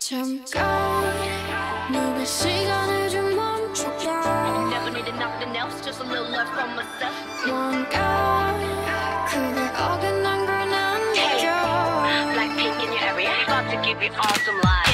잠깐 너의 시간을 좀 멈춰봐. Never needed nothing else, just a little love from myself. 뭔가 그게 어긋난 걸 난 느껴. Like pink in your area, about to give you awesome life.